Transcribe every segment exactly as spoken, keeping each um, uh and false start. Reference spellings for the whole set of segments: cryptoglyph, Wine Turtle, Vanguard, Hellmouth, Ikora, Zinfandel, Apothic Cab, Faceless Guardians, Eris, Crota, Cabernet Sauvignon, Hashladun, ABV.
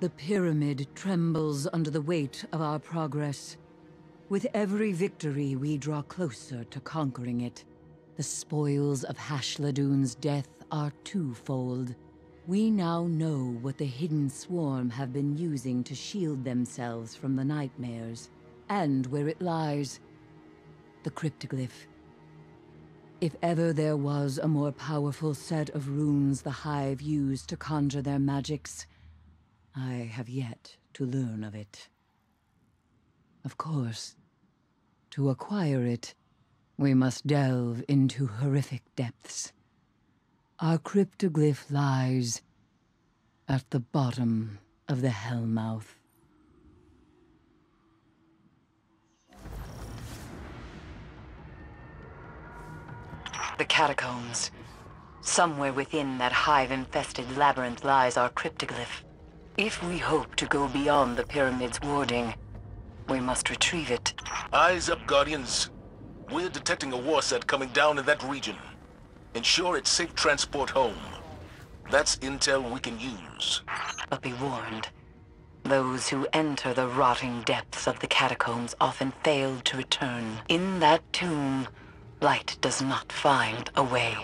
The pyramid trembles under the weight of our progress. With every victory, we draw closer to conquering it. The spoils of Hashladun's death are twofold. We now know what the Hidden Swarm have been using to shield themselves from the nightmares, and where it lies, the cryptoglyph. If ever there was a more powerful set of runes the Hive used to conjure their magics, I have yet to learn of it. Of course, to acquire it, we must delve into horrific depths. Our cryptoglyph lies at the bottom of the Hellmouth. The catacombs. Somewhere within that hive-infested labyrinth lies our cryptoglyph. If we hope to go beyond the pyramid's warding, we must retrieve it. Eyes up, Guardians. We're detecting a war set coming down in that region. Ensure it's safe transport home. That's intel we can use. But be warned. Those who enter the rotting depths of the catacombs often fail to return. In that tomb, light does not find a way.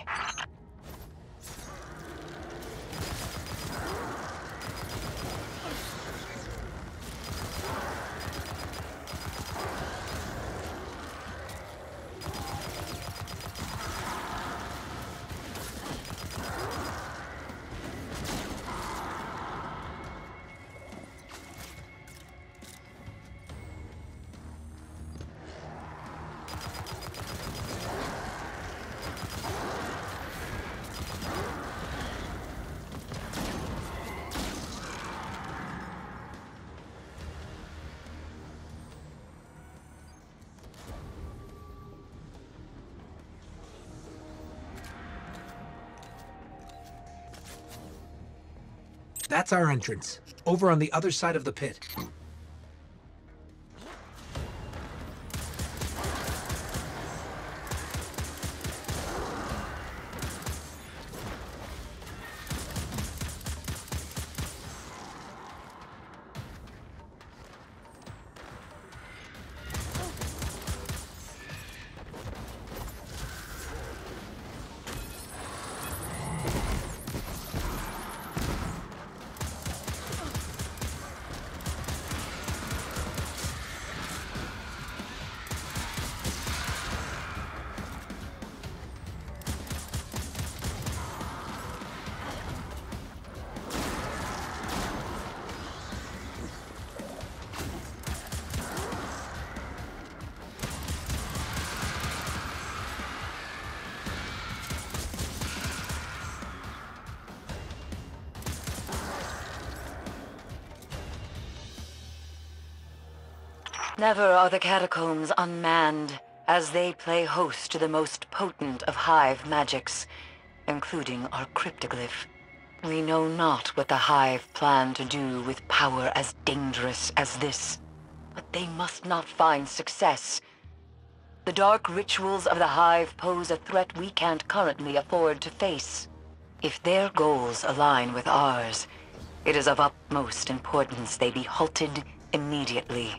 That's our entrance, over on the other side of the pit. Never are the catacombs unmanned, as they play host to the most potent of Hive magics, including our cryptoglyph. We know not what the Hive plan to do with power as dangerous as this, but they must not find success. The dark rituals of the Hive pose a threat we can't currently afford to face. If their goals align with ours, it is of utmost importance they be halted immediately.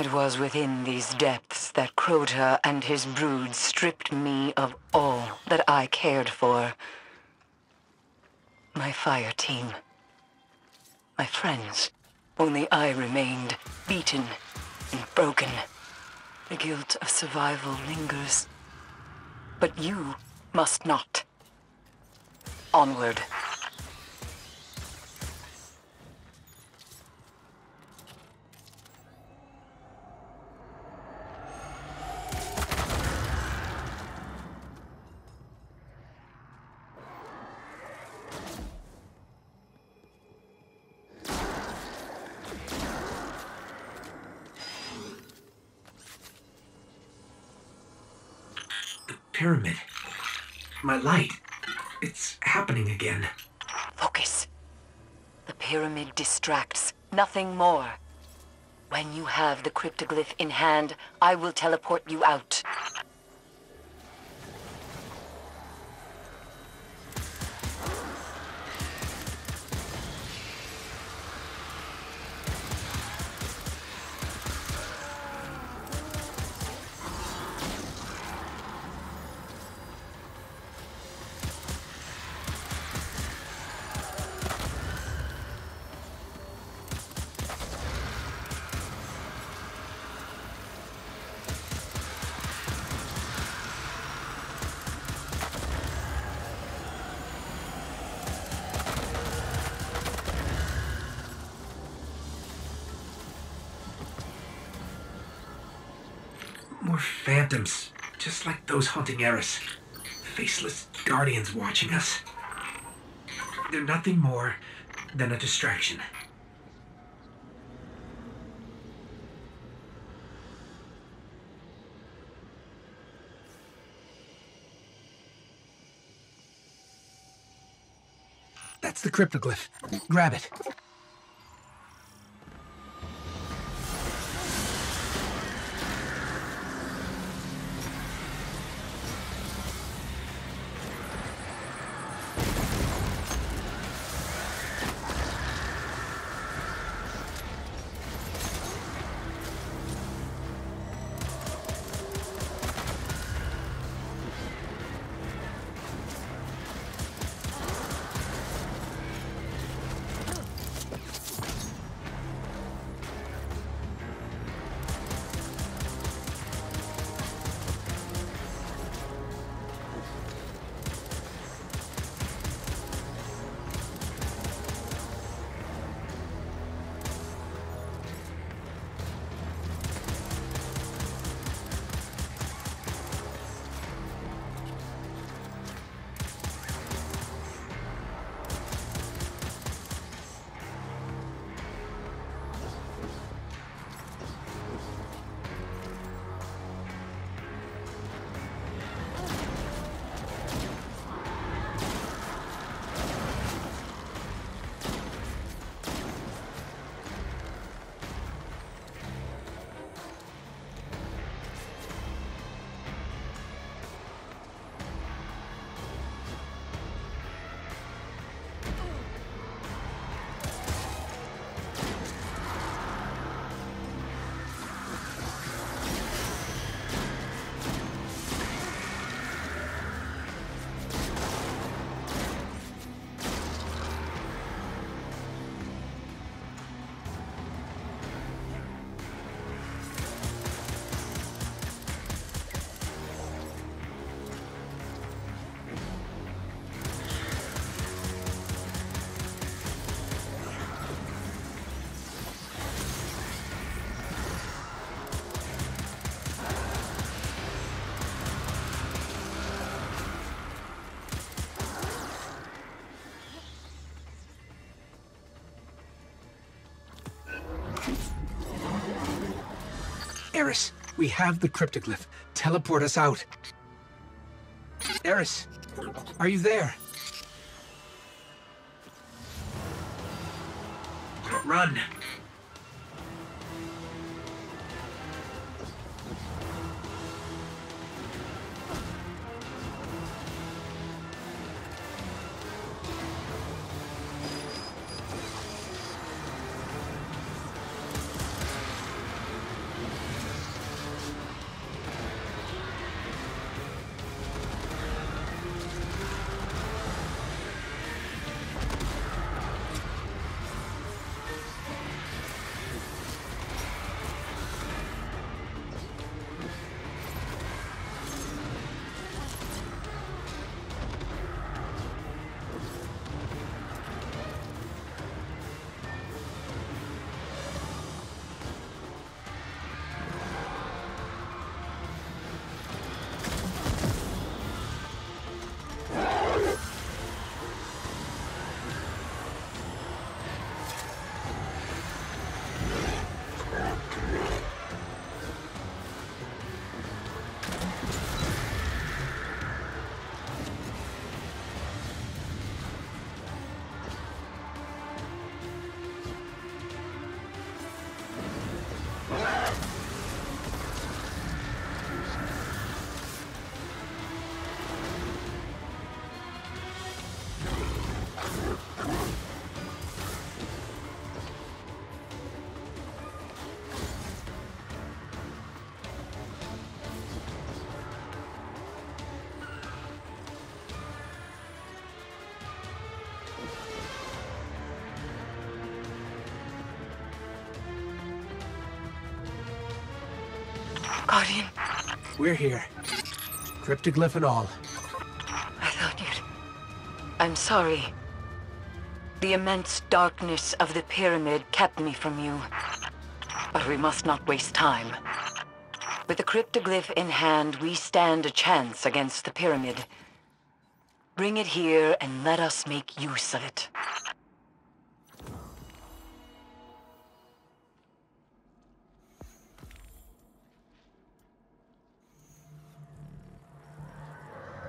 It was within these depths that Crota and his brood stripped me of all that I cared for. My fire team. My friends. Only I remained, beaten and broken. The guilt of survival lingers. But you must not. Onward. Pyramid. My light. It's happening again. Focus. The pyramid distracts. Nothing more. When you have the cryptoglyph in hand, I will teleport you out. Phantoms, just like those haunting Eris. Faceless guardians watching us. They're nothing more than a distraction. That's the cryptoglyph. Grab it. Eris, we have the cryptoglyph. Teleport us out. Eris, are you there? Run. Guardian. We're here. Cryptoglyph and all. I thought you'd... I'm sorry. The immense darkness of the pyramid kept me from you. But we must not waste time. With the cryptoglyph in hand, we stand a chance against the pyramid. Bring it here and let us make use of it.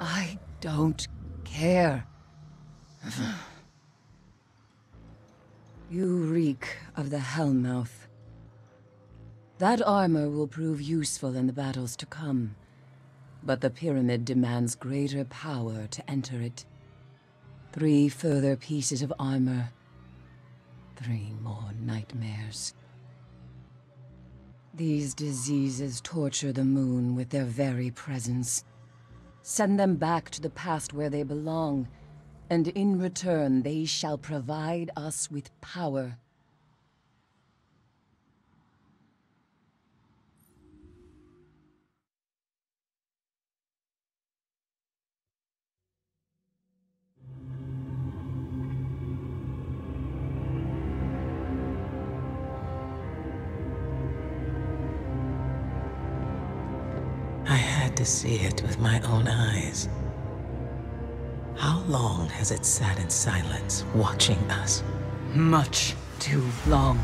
I don't care. You reek of the Hellmouth. That armor will prove useful in the battles to come, but the pyramid demands greater power to enter it. Three further pieces of armor, three more nightmares. These diseases torture the moon with their very presence. Send them back to the past where they belong, and in return, they shall provide us with power. I had to see it with my own eyes. How long has it sat in silence, watching us? Much too long.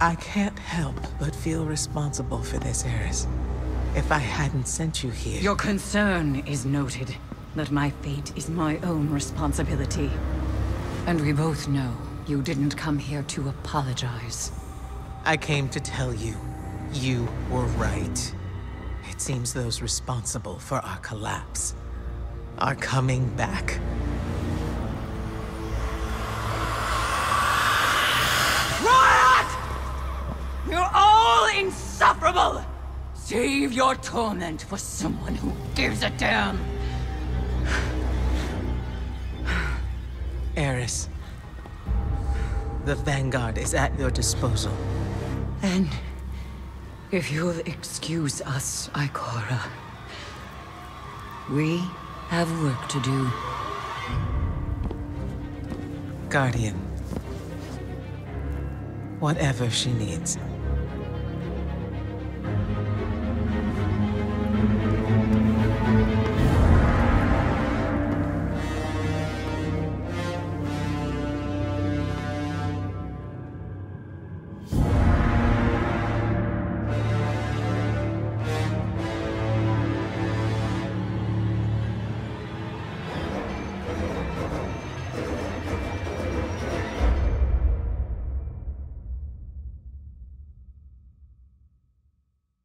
I can't help but feel responsible for this, Eris. If I hadn't sent you here... Your concern is noted, but my fate is my own responsibility. And we both know you didn't come here to apologize. I came to tell you, you were right. It seems those responsible for our collapse are coming back. Riot! You're all insufferable! Save your torment for someone who gives a damn! Eris, the Vanguard is at your disposal. And... if you'll excuse us, Ikora, we have work to do. Guardian, whatever she needs.